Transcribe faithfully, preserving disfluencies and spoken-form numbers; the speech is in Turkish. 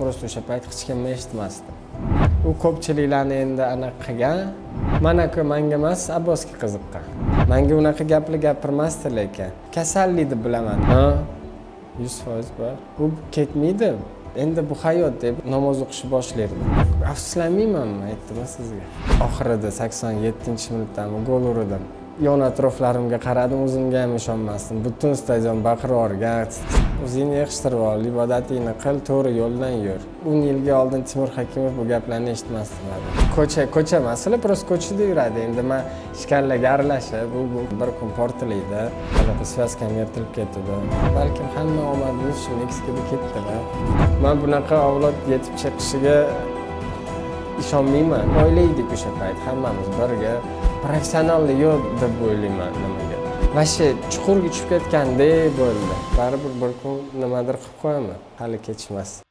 prosta o'sha payt hech kim eshitmasdi. U ko'pchiliklarni endi aniq qilgan. Mana ku menga emas, Abbosga qiziqqan. Menga unaqa gaplar gapirmasdi lekin. Kasallik deb bilaman. Ha, yuz foiz bor. U ketmaydi. Endi bu hayot deb namoz o'qishni boshladim. Afsuslanmaymanmi, aytdim sizga. Oxirida sakson yettinchi minutda gol urdim. Yon atroflarimga qaradim, o'zimga ham ishonmasdim. Butun stadion baqirib o'rgan. O'zingni yig'ishtirib ol, ibodatingni qil, to'g'ri yo'ldan yur. o'n yilga oldin Timur Hakimov bu gaplarni eshitmasdilar. Ko'cha, ko'cha masala, prosta ko'chada yuradi. Endi men ishkallaga aralashib, bu bir kun portlaydi. Albatta svaskam yirtilib ketdi. Balkim hamma omadimiz shunday kichikda ketdilar. Men bunaqa avlod yetib chiqishiga ishonmayman. Oila edik o'sha payt, hammamiz birga. Professionallik yo'q deb o'ylayman nimaga. Vashe chuqurga tushib ketgandek bo'ldi. Baribir bir kun nimadir qilib qo'yaman, hali kechmas.